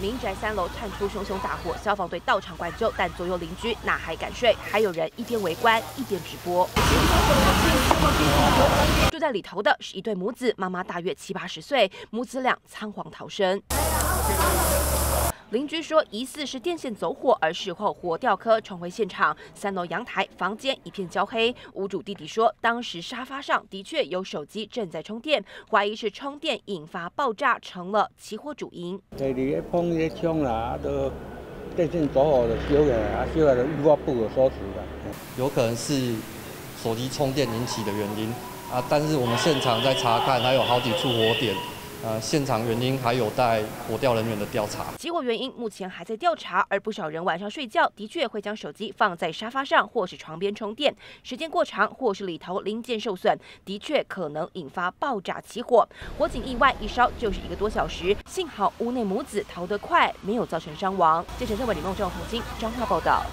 民宅3楼窜出熊熊大火，消防队到场灌救，但左右邻居哪还敢睡？还有人一边围观一边直播。住在里头的是一对母子，妈妈大约70-80岁，母子俩仓皇逃生。 邻居说，疑似是电线走火，而事后火吊科重回现场。3楼阳台、房间一片焦黑。屋主弟弟说，当时沙发上的确有手机正在充电，怀疑是充电引发爆炸，成了起火主因。第二一碰一枪啦，都电线走火就烧起来，烧起来就一发不可收拾了。有可能是手机充电引起的原因啊，但是我们现场在查看，还有好几处火点。 现场原因还有待火调人员的调查，起火原因目前还在调查。而不少人晚上睡觉的确会将手机放在沙发上或是床边充电，时间过长或是里头零件受损，的确可能引发爆炸起火。火警意外一烧就是1个多小时，幸好屋内母子逃得快，没有造成伤亡。记者李梦正、洪金，彰化报道。